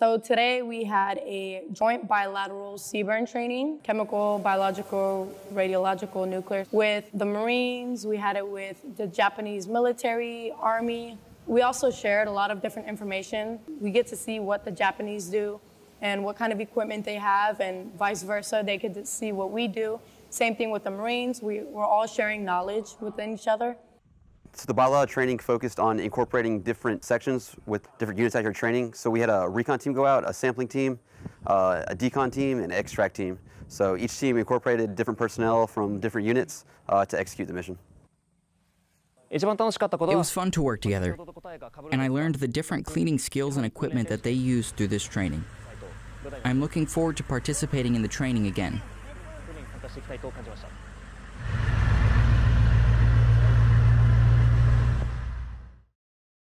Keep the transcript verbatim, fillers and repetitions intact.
So today we had a joint bilateral C B R N training, chemical, biological, radiological, nuclear. With the Marines, we had it with the Japanese military, Army. We also shared a lot of different information. We get to see what the Japanese do and what kind of equipment they have, and vice versa, they could see what we do. Same thing with the Marines. We were all sharing knowledge within each other. So the bilateral training focused on incorporating different sections with different units at your training. So we had a recon team go out, a sampling team, uh, a decon team, and an extract team. So each team incorporated different personnel from different units uh, to execute the mission. It was fun to work together, and I learned the different cleaning skills and equipment that they used through this training. I'm looking forward to participating in the training again.